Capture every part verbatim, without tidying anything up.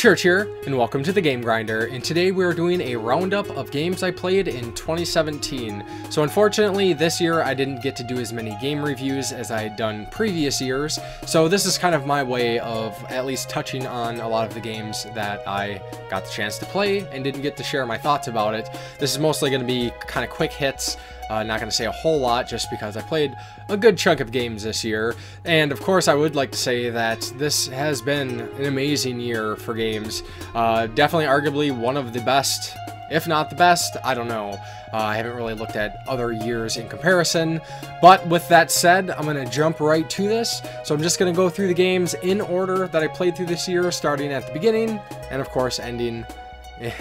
Church here, and welcome to the Game Grinder, and today we are doing a roundup of games I played in twenty seventeen. So unfortunately this year I didn't get to do as many game reviews as I had done previous years, so this is kind of my way of at least touching on a lot of the games that I got the chance to play and didn't get to share my thoughts about it. This is mostly going to be kind of quick hits. Uh, not going to say a whole lot just because I played a good chunk of games this year. And of course I would like to say that this has been an amazing year for games. Uh, definitely arguably one of the best, if not the best, I don't know. Uh, I haven't really looked at other years in comparison. But with that said, I'm going to jump right to this. So I'm just going to go through the games in order that I played through this year, starting at the beginning and of course ending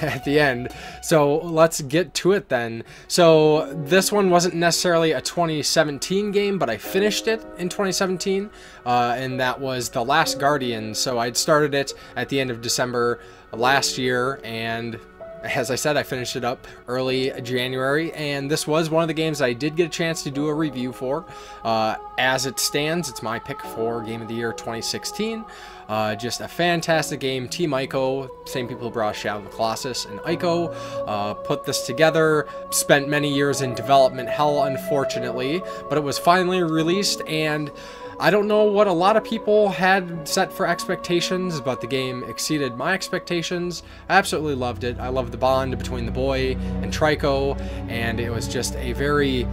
at the end. So let's get to it then. So this one wasn't necessarily a twenty seventeen game, but I finished it in twenty seventeen, uh, and that was The Last Guardian. So I'd started it at the end of December last year, and as I said, I finished it up early January, and this was one of the games I did get a chance to do a review for. Uh, as it stands, it's my pick for Game of the Year twenty sixteen. Uh, just a fantastic game. Team Ico, same people who brought Shadow of the Colossus and Ico, uh, put this together, spent many years in development hell, unfortunately, but it was finally released, and I don't know what a lot of people had set for expectations, but the game exceeded my expectations. I absolutely loved it. I loved the bond between the boy and Trico, and it was just a very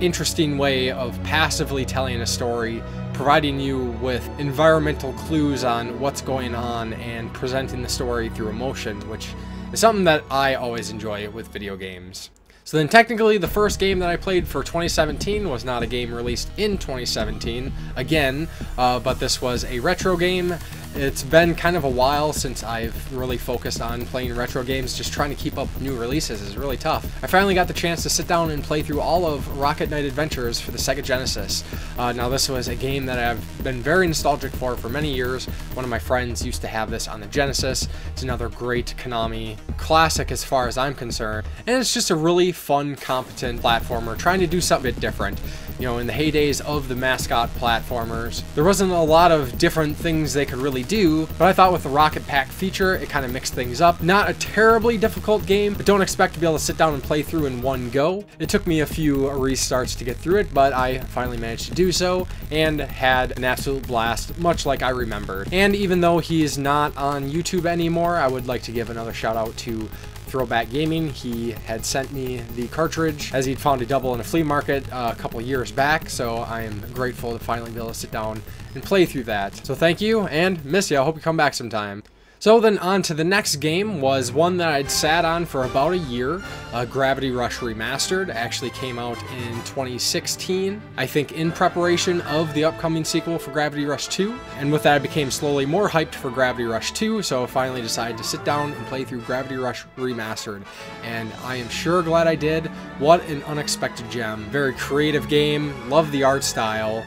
interesting way of passively telling a story, providing you with environmental clues on what's going on and presenting the story through emotion, which is something that I always enjoy with video games. So then technically the first game that I played for twenty seventeen was not a game released in twenty seventeen, again, uh, but this was a retro game. It's been kind of a while since I've really focused on playing retro games. Just trying to keep up new releases is really tough. I finally got the chance to sit down and play through all of Rocket Knight Adventures for the Sega Genesis. Uh, now this was a game that I've been very nostalgic for for many years. One of my friends used to have this on the Genesis. It's another great Konami classic as far as I'm concerned. And it's just a really fun, competent platformer trying to do something a bit different. You know, in the heydays of the mascot platformers, there wasn't a lot of different things they could really do, but I thought with the Rocket Pack feature, it kind of mixed things up. Not a terribly difficult game, but don't expect to be able to sit down and play through in one go. It took me a few restarts to get through it, but I finally managed to do so and had an absolute blast, much like I remembered. And even though he's not on YouTube anymore, I would like to give another shout out to Back Gaming. He had sent me the cartridge as he'd found a double in a flea market uh, a couple years back, so I am grateful to finally be able to sit down and play through that. So thank you, and miss you. I hope you come back sometime. So then on to the next game was one that I'd sat on for about a year. Uh, Gravity Rush Remastered actually came out in twenty sixteen, I think in preparation of the upcoming sequel for Gravity Rush two. And with that I became slowly more hyped for Gravity Rush two, so I finally decided to sit down and play through Gravity Rush Remastered. And I am sure glad I did. What an unexpected gem. Very creative game, love the art style.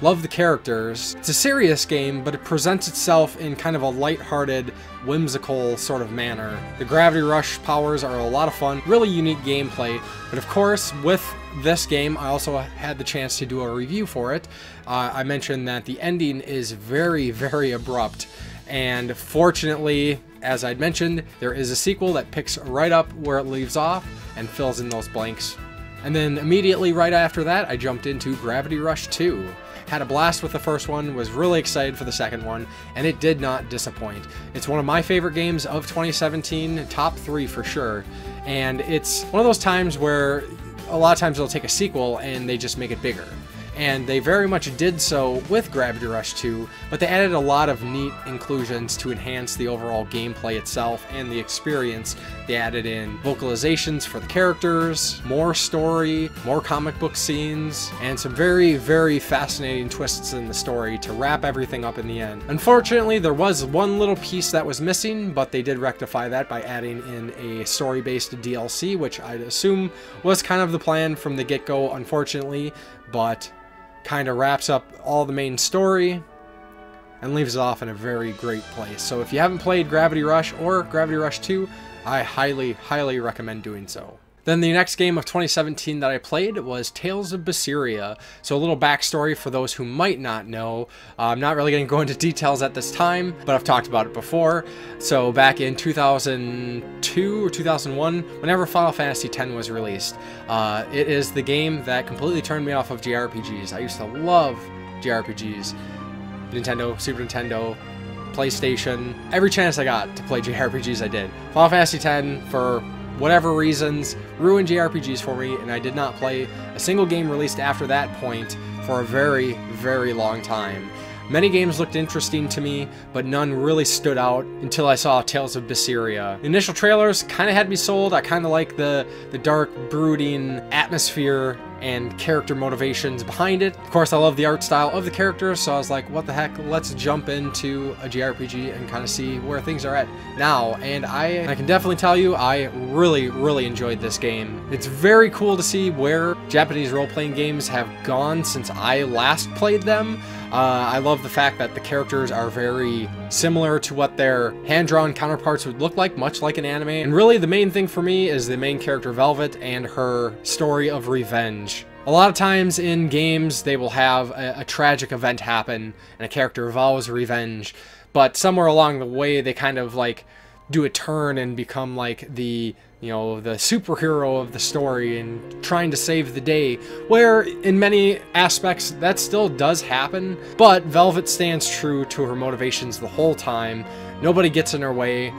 Love the characters. It's a serious game, but it presents itself in kind of a lighthearted, whimsical sort of manner. The Gravity Rush powers are a lot of fun, really unique gameplay, but of course, with this game, I also had the chance to do a review for it. Uh, I mentioned that the ending is very, very abrupt, and fortunately, as I'd mentioned, there is a sequel that picks right up where it leaves off and fills in those blanks. And then immediately right after that, I jumped into Gravity Rush two. Had a blast with the first one, was really excited for the second one, and it did not disappoint. It's one of my favorite games of twenty seventeen, top three for sure. And it's one of those times where a lot of times they'll take a sequel and they just make it bigger. And they very much did so with Gravity Rush two, but they added a lot of neat inclusions to enhance the overall gameplay itself and the experience. They added in vocalizations for the characters, more story, more comic book scenes, and some very, very fascinating twists in the story to wrap everything up in the end. Unfortunately, there was one little piece that was missing, but they did rectify that by adding in a story-based D L C, which I'd assume was kind of the plan from the get-go, unfortunately, but kind of wraps up all the main story and leaves it off in a very great place. So if you haven't played Gravity Rush or Gravity Rush two, I highly, highly recommend doing so. Then the next game of twenty seventeen that I played was Tales of Berseria. So a little backstory for those who might not know. Uh, I'm not really going to go into details at this time, but I've talked about it before. So back in two thousand two or two thousand one, whenever Final Fantasy X was released, uh, it is the game that completely turned me off of J R P Gs. I used to love J R P Gs. Nintendo, Super Nintendo, PlayStation. Every chance I got to play J R P Gs, I did. Final Fantasy X, for whatever reasons, ruined J R P Gs for me, and I did not play a single game released after that point for a very, very long time. Many games looked interesting to me, but none really stood out until I saw Tales of Berseria. Initial trailers kind of had me sold. I kind of like the, the dark, brooding atmosphere and character motivations behind it. Of course, I love the art style of the characters, so I was like, what the heck, let's jump into a J R P G and kind of see where things are at now. And I, I can definitely tell you, I really, really enjoyed this game. It's very cool to see where Japanese role-playing games have gone since I last played them. Uh, I love the fact that the characters are very similar to what their hand-drawn counterparts would look like, much like an anime. And really, the main thing for me is the main character, Velvet, and her story of revenge. A lot of times in games, they will have a, a tragic event happen and a character vows revenge, but somewhere along the way, they kind of like do a turn and become like the, you know, the superhero of the story and trying to save the day, where in many aspects that still does happen, but Velvet stands true to her motivations the whole time. Nobody gets in her way.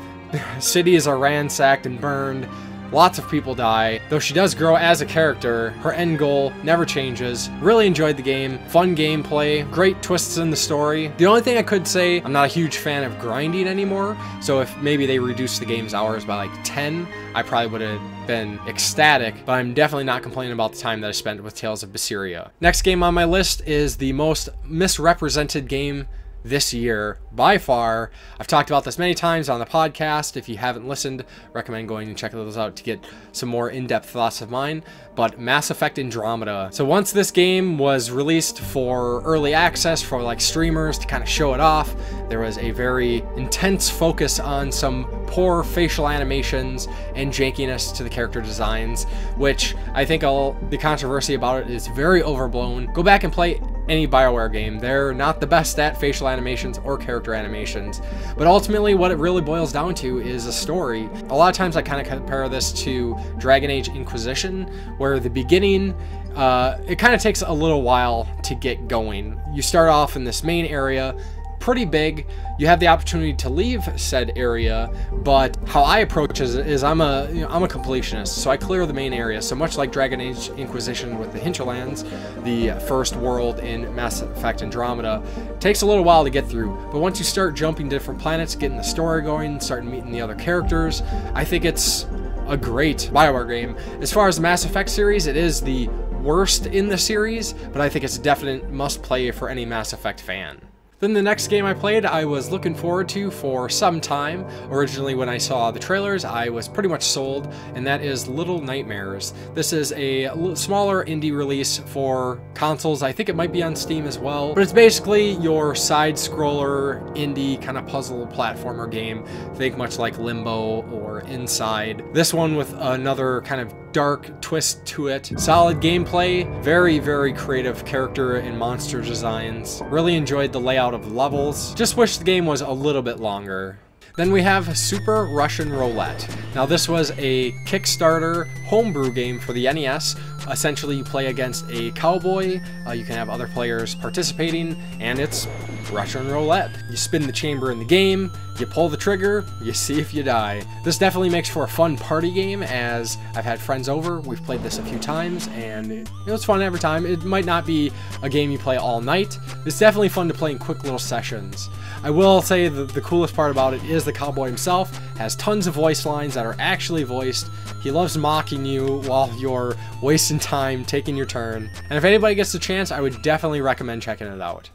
Cities are ransacked and burned. Lots of people die. Though she does grow as a character, her end goal never changes. Really enjoyed the game. Fun gameplay. Great twists in the story. The only thing I could say, I'm not a huge fan of grinding anymore, so if maybe they reduced the game's hours by like ten, I probably would have been ecstatic, but I'm definitely not complaining about the time that I spent with Tales of Berseria. Next game on my list is the most misrepresented game this year, by far. I've talked about this many times on the podcast. If you haven't listened, recommend going and checking those out to get some more in-depth thoughts of mine, but Mass Effect Andromeda. So once this game was released for early access for like streamers to kind of show it off, there was a very intense focus on some poor facial animations and jankiness to the character designs, which I think all the controversy about it is very overblown. Go back and play any BioWare game. They're not the best at facial animations or character animations, but ultimately what it really boils down to is a story. A lot of times I kind of compare this to Dragon Age Inquisition, where the beginning, uh, it kind of takes a little while to get going. You start off in this main area, pretty big. You have the opportunity to leave said area, but how I approach it is I'm a, you know, I'm a completionist, so I clear the main area. So much like Dragon Age Inquisition with the Hinterlands, the first world in Mass Effect Andromeda takes a little while to get through, but once you start jumping to different planets, getting the story going, starting meeting the other characters, I think it's a great BioWare game. As far as the Mass Effect series, it is the worst in the series, but I think it's a definite must-play for any Mass Effect fan. Then the next game I played, I was looking forward to for some time. Originally, when I saw the trailers, I was pretty much sold, and that is Little Nightmares. This is a smaller indie release for consoles. I think it might be on Steam as well, but it's basically your side-scroller, indie kind of puzzle platformer game. Think much like Limbo or Inside. This one with another kind of dark twist to it. Solid gameplay, very, very creative character and monster designs. Really enjoyed the layout of levels. Just wish the game was a little bit longer. Then we have Super Russian Roulette. Now this was a Kickstarter homebrew game for the N E S. Essentially, you play against a cowboy. Uh, you can have other players participating, and it's Russian roulette. You spin the chamber in the game, you pull the trigger, you see if you die. This definitely makes for a fun party game, as I've had friends over, we've played this a few times, and it was fun every time. It might not be a game you play all night. It's definitely fun to play in quick little sessions. I will say that the coolest part about it is the cowboy himself has tons of voice lines that are actually voiced. He loves mocking you while you're wasting time taking your turn. And if anybody gets the chance, I would definitely recommend checking it out.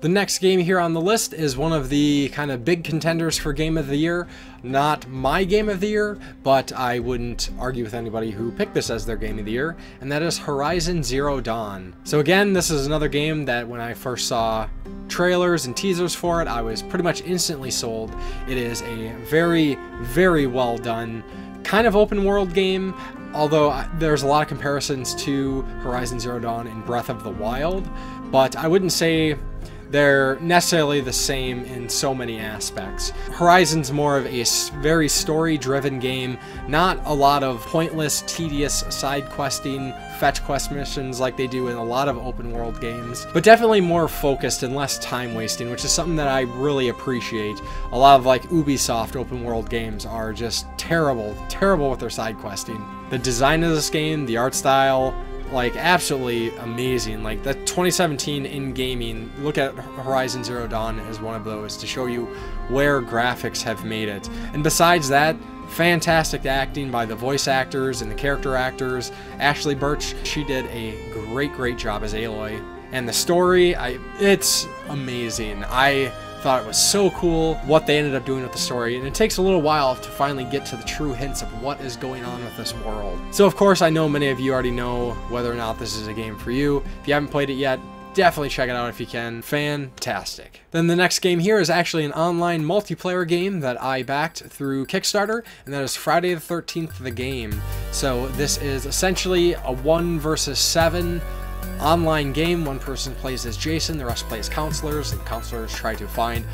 The next game here on the list is one of the kind of big contenders for Game of the Year. Not my Game of the Year, but I wouldn't argue with anybody who picked this as their Game of the Year, and that is Horizon Zero Dawn. So again, this is another game that when I first saw trailers and teasers for it, I was pretty much instantly sold. It is a very, very well done kind of open world game. although I, there's a lot of comparisons to Horizon Zero Dawn and Breath of the Wild, but I wouldn't say they're necessarily the same in so many aspects. Horizon's more of a very story-driven game, not a lot of pointless, tedious side-questing, fetch quest missions like they do in a lot of open-world games, but definitely more focused and less time-wasting, which is something that I really appreciate. A lot of like Ubisoft open-world games are just terrible, terrible with their side-questing. The design of this game, the art style, like absolutely amazing. Like the twenty seventeen in gaming, look at Horizon Zero Dawn as one of those to show you where graphics have made it. And besides that, fantastic acting by the voice actors and the character actors. Ashley Birch, she did a great, great job as Aloy. And the story, I, it's amazing. I thought it was so cool what they ended up doing with the story, and it takes a little while to finally get to the true hints of what is going on with this world. So of course, I know many of you already know whether or not this is a game for you. If you haven't played it yet, definitely check it out if you can. Fantastic. Then the next game here is actually an online multiplayer game that I backed through Kickstarter, and that is Friday the thirteenth, The Game. So this is essentially a one versus seven online game. One person plays as Jason, the rest plays counselors, and counselors try to find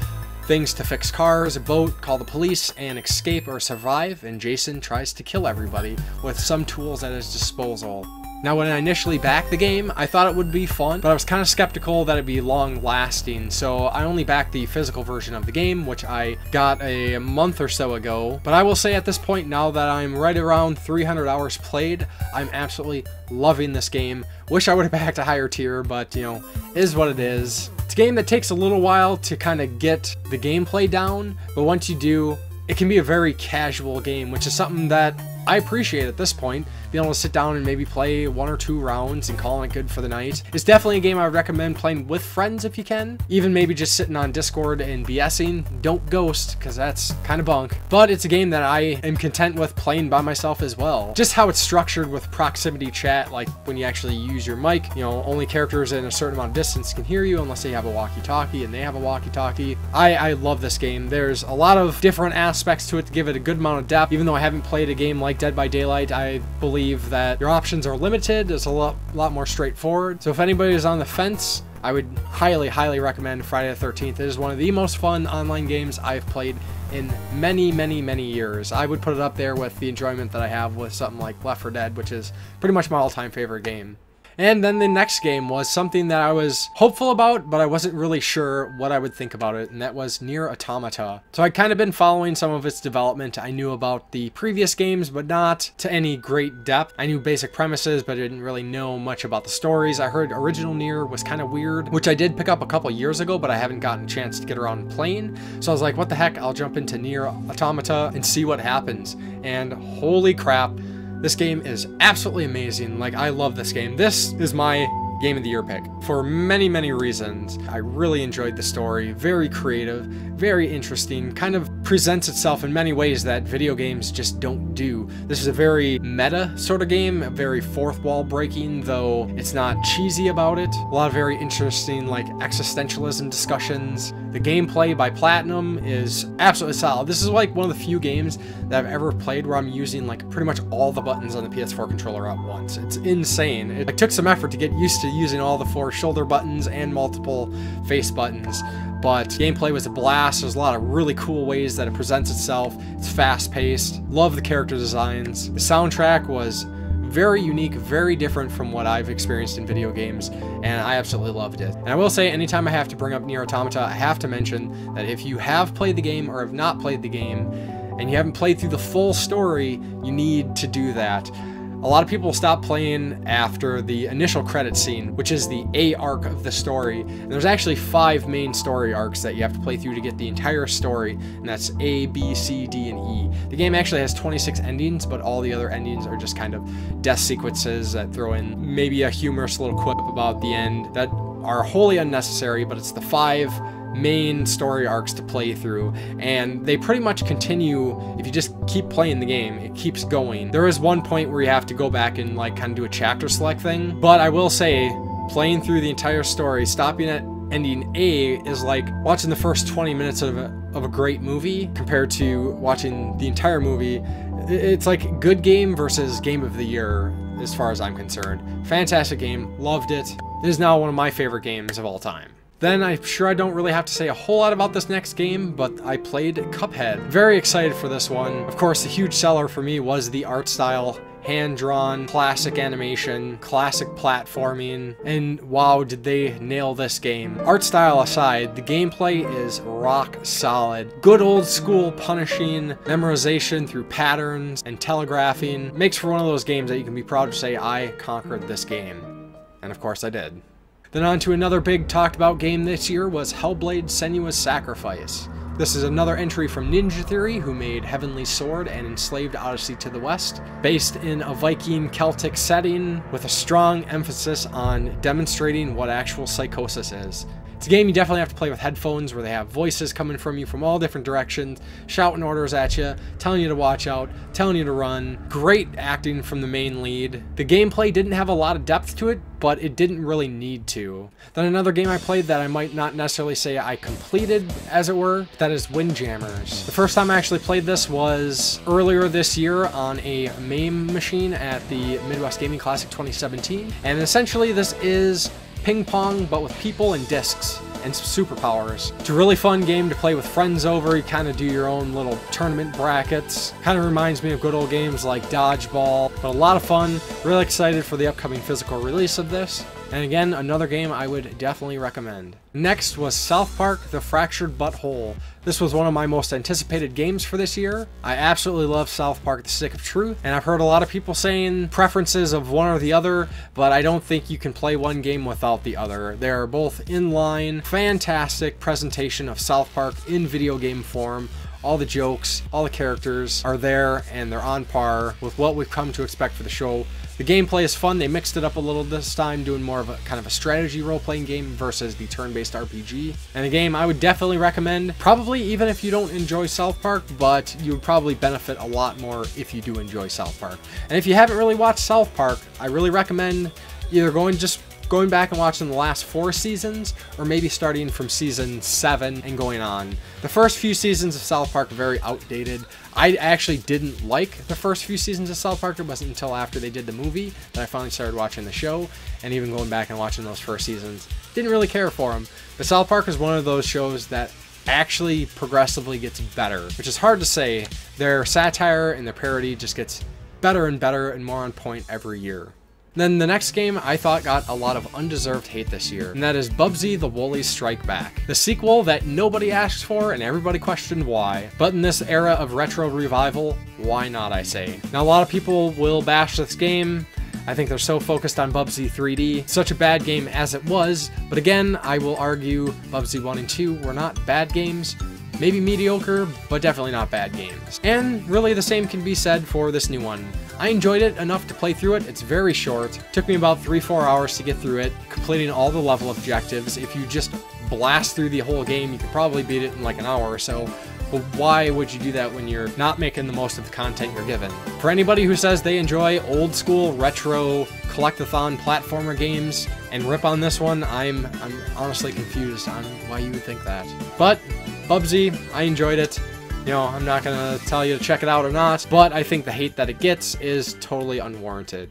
things to fix cars, a boat, call the police, and escape or survive, and Jason tries to kill everybody with some tools at his disposal. Now, when I initially backed the game, I thought it would be fun, but I was kind of skeptical that it'd be long-lasting, so I only backed the physical version of the game, which I got a month or so ago. But I will say at this point, now that I'm right around three hundred hours played, I'm absolutely loving this game. Wish I would have backed a higher tier, but, you know, it is what it is. It's a game that takes a little while to kind of get the gameplay down, but once you do, it can be a very casual game, which is something that I appreciate at this point. Being able to sit down and maybe play one or two rounds and calling it good for the night. It's definitely a game I would recommend playing with friends if you can. Even maybe just sitting on Discord and BSing. Don't ghost, because that's kind of bunk. But it's a game that I am content with playing by myself as well. Just how it's structured with proximity chat, like when you actually use your mic, you know, only characters in a certain amount of distance can hear you unless they have a walkie-talkie and they have a walkie-talkie. I, I love this game. There's a lot of different aspects to it to give it a good amount of depth. Even though I haven't played a game like Dead by Daylight, I believe that your options are limited. It's a lot, lot more straightforward. So if anybody is on the fence, I would highly, highly recommend Friday the thirteenth. It is one of the most fun online games I've played in many, many, many years. I would put it up there with the enjoyment that I have with something like Left four Dead, which is pretty much my all-time favorite game. And then the next game was something that I was hopeful about, but I wasn't really sure what I would think about it, and that was Nier Automata. So I'd kind of been following some of its development. I knew about the previous games, but not to any great depth. I knew basic premises, but I didn't really know much about the stories. I heard original Nier was kind of weird, which I did pick up a couple years ago, but I haven't gotten a chance to get around playing. So I was like, what the heck, I'll jump into Nier Automata and see what happens. And holy crap, this game is absolutely amazing. Like, I love this game. This is my game of the year pick for many, many reasons. I really enjoyed the story. Very creative, very interesting, kind of presents itself in many ways that video games just don't do. This is a very meta sort of game, very fourth wall breaking, though it's not cheesy about it. A lot of very interesting, like, existentialism discussions. The gameplay by Platinum is absolutely solid. This is like one of the few games that I've ever played where I'm using like pretty much all the buttons on the P S four controller at once. It's insane. It, it took some effort to get used to using all the four shoulder buttons and multiple face buttons, but gameplay was a blast. There's a lot of really cool ways that it presents itself. It's fast-paced. Love the character designs. The soundtrack was very unique, very different from what I've experienced in video games, and I absolutely loved it. And I will say, anytime I have to bring up Nier Automata, I have to mention that if you have played the game or have not played the game, and you haven't played through the full story, you need to do that. A lot of people stop playing after the initial credit scene, which is the A arc of the story. And there's actually five main story arcs that you have to play through to get the entire story, and that's A, B, C, D, and E. The game actually has twenty-six endings, but all the other endings are just kind of death sequences that throw in maybe a humorous little quip about the end that are wholly unnecessary, but it's the five main story arcs to play through, and they pretty much continue. If you just keep playing the game, it keeps going. There is one point where you have to go back and like kind of do a chapter select thing, but I will say playing through the entire story, stopping at ending A is like watching the first twenty minutes of a, of a great movie compared to watching the entire movie it's like good game versus game of the year, as far as I'm concerned. Fantastic game, loved it. It is now one of my favorite games of all time. Then I'm sure I don't really have to say a whole lot about this next game, but I played Cuphead. Very excited for this one. Of course, the huge seller for me was the art style. Hand-drawn, classic animation, classic platforming, and wow, did they nail this game. Art style aside, the gameplay is rock solid. Good old school punishing, memorization through patterns and telegraphing. Makes for one of those games that you can be proud to say, I conquered this game. And of course I did. Then on to another big talked about game this year was Hellblade: Senua's Sacrifice. This is another entry from Ninja Theory, who made Heavenly Sword and Enslaved Odyssey to the West, based in a Viking Celtic setting with a strong emphasis on demonstrating what actual psychosis is. It's a game you definitely have to play with headphones, where they have voices coming from you from all different directions, shouting orders at you, telling you to watch out, telling you to run. Great acting from the main lead. The gameplay didn't have a lot of depth to it, but it didn't really need to. Then another game I played that I might not necessarily say I completed, as it were, that is Windjammers. The first time I actually played this was earlier this year on a MAME machine at the Midwest Gaming Classic twenty seventeen, and essentially this is ping pong, but with people and discs and superpowers. It's a really fun game to play with friends over. You kind of do your own little tournament brackets. Kind of reminds me of good old games like Dodgeball, but a lot of fun. Really excited for the upcoming physical release of this. And again, another game I would definitely recommend. Next was South Park: The Fractured Butthole. This was one of my most anticipated games for this year. I absolutely love South Park: The Stick of Truth, and I've heard a lot of people saying preferences of one or the other, but I don't think you can play one game without the other. They are both in line. Fantastic presentation of South Park in video game form. All the jokes, all the characters are there, and they're on par with what we've come to expect for the show. The gameplay is fun. They mixed it up a little this time, doing more of a kind of a strategy role-playing game versus the turn-based R P G. And a game I would definitely recommend, probably even if you don't enjoy South Park, but you would probably benefit a lot more if you do enjoy South Park. And if you haven't really watched South Park, I really recommend either going just going back and watching the last four seasons, or maybe starting from season seven and going on. The first few seasons of South Park are very outdated. I actually didn't like the first few seasons of South Park. It wasn't until after they did the movie that I finally started watching the show, and even going back and watching those first seasons, didn't really care for them. But South Park is one of those shows that actually progressively gets better, which is hard to say. Their satire and their parody just gets better and better and more on point every year. Then the next game I thought got a lot of undeserved hate this year, and that is Bubsy: The Woolly Strike Back. The sequel that nobody asked for and everybody questioned why, but in this era of retro revival, why not, I say. Now a lot of people will bash this game. I think they're so focused on Bubsy three D, such a bad game as it was, but again, I will argue Bubsy one and two were not bad games. Maybe mediocre, but definitely not bad games. And really the same can be said for this new one. I enjoyed it enough to play through it. It's very short. Took me about three four hours to get through it, completing all the level objectives. If you just blast through the whole game, you could probably beat it in like an hour or so. But why would you do that when you're not making the most of the content you're given? For anybody who says they enjoy old school, retro, collect-a-thon platformer games and rip on this one, I'm, I'm honestly confused on why you would think that. But Bubsy, I enjoyed it. You know, I'm not gonna tell you to check it out or not, but I think the hate that it gets is totally unwarranted.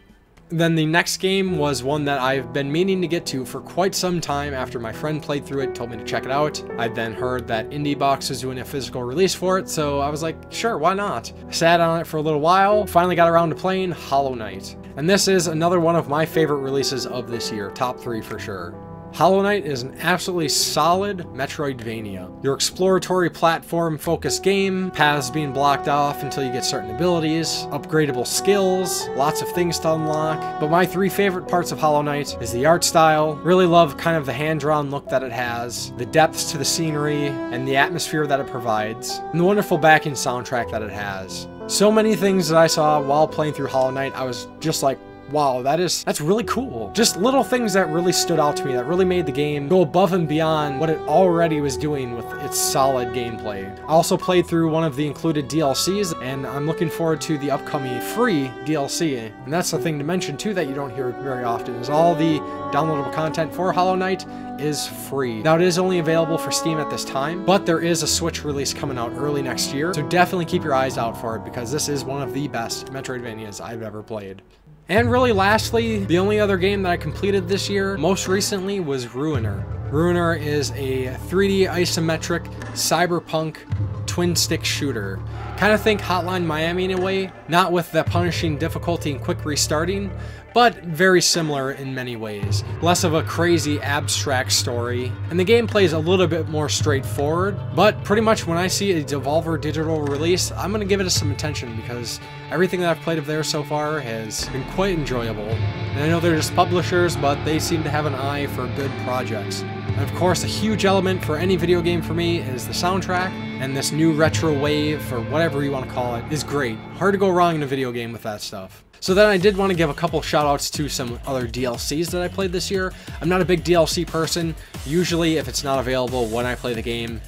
Then the next game was one that I've been meaning to get to for quite some time. After my friend played through it, told me to check it out. I then heard that IndieBox was doing a physical release for it, so I was like, sure, why not? Sat on it for a little while, finally got around to playing Hollow Knight. And this is another one of my favorite releases of this year, top three for sure. Hollow Knight is an absolutely solid Metroidvania. Your exploratory platform-focused game, paths being blocked off until you get certain abilities, upgradable skills, lots of things to unlock. But my three favorite parts of Hollow Knight is the art style. Really love kind of the hand-drawn look that it has, the depths to the scenery, and the atmosphere that it provides, and the wonderful backing soundtrack that it has. So many things that I saw while playing through Hollow Knight, I was just like, wow, that is, that's really cool. Just little things that really stood out to me, that really made the game go above and beyond what it already was doing with its solid gameplay. I also played through one of the included D L Cs, and I'm looking forward to the upcoming free D L C. And that's the thing to mention too that you don't hear very often, is all the downloadable content for Hollow Knight is free. Now, it is only available for Steam at this time, but there is a Switch release coming out early next year, so definitely keep your eyes out for it, because this is one of the best Metroidvanias I've ever played. And really lastly, the only other game that I completed this year, most recently, was Ruiner. Ruiner is a three D isometric cyberpunk twin-stick shooter. Kind of think Hotline Miami in a way, not with the punishing difficulty and quick restarting, but very similar in many ways. Less of a crazy abstract story, and the gameplay is a little bit more straightforward, but pretty much when I see a Devolver Digital release, I'm going to give it some attention, because everything that I've played of theirs so far has been quite enjoyable. And I know they're just publishers, but they seem to have an eye for good projects. And of course, a huge element for any video game for me is the soundtrack, and this new retro wave, or whatever you want to call it, is great. Hard to go wrong in a video game with that stuff. So then I did want to give a couple shoutouts to some other D L Cs that I played this year. I'm not a big D L C person. Usually, if it's not available when I play the game,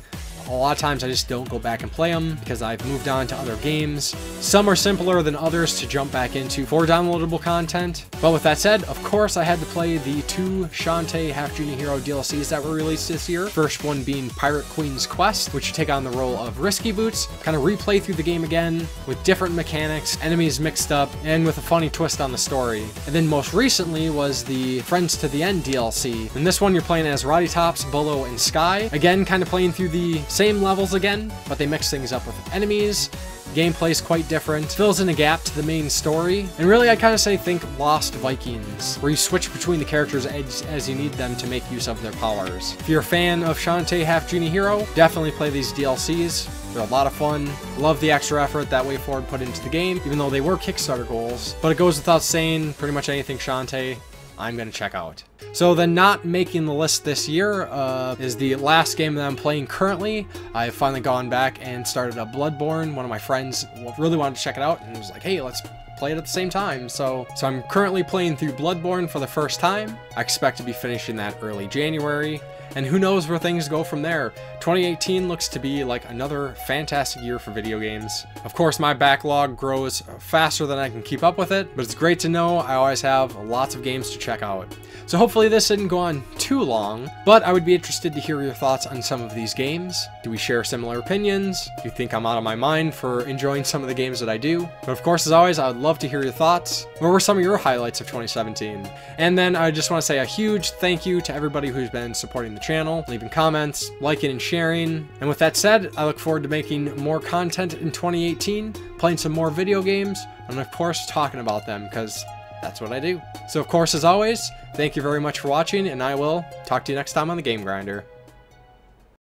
a lot of times I just don't go back and play them, because I've moved on to other games. Some are simpler than others to jump back into for downloadable content. But with that said, of course, I had to play the two Shantae Half-Genie Hero D L Cs that were released this year. First one being Pirate Queen's Quest, which you take on the role of Risky Boots, kind of replay through the game again with different mechanics, enemies mixed up, and with a funny twist on the story. And then most recently was the Friends to the End D L C. In this one, you're playing as Roddy Tops, Bolo, and Sky. Again, kind of playing through the same levels again, but they mix things up with enemies. Gameplay's quite different, fills in a gap to the main story, and really I kind of say think Lost Vikings, where you switch between the characters as, as you need them to make use of their powers. If you're a fan of Shantae Half-Genie Hero, definitely play these D L Cs. They're a lot of fun. Love the extra effort that WayForward put into the game, even though they were Kickstarter goals. But it goes without saying, pretty much anything Shantae, I'm going to check out. So then, not making the list this year uh, is the last game that I'm playing currently. I've finally gone back and started a Bloodborne. One of my friends really wanted to check it out and was like, hey, let's play it at the same time. So, so I'm currently playing through Bloodborne for the first time. I expect to be finishing that early January. And who knows where things go from there. twenty eighteen looks to be like another fantastic year for video games. Of course, my backlog grows faster than I can keep up with it, but it's great to know I always have lots of games to check out. So hopefully this didn't go on too long, but I would be interested to hear your thoughts on some of these games. Do we share similar opinions? Do you think I'm out of my mind for enjoying some of the games that I do? But of course, as always, I would love to hear your thoughts. What were some of your highlights of twenty seventeen? And then I just want to say a huge thank you to everybody who's been supporting the channel, leaving comments, liking and sharing. And with that said, I look forward to making more content in twenty eighteen, playing some more video games, and of course talking about them, because that's what I do. So of course, as always, thank you very much for watching, and I will talk to you next time on The Game Grinder.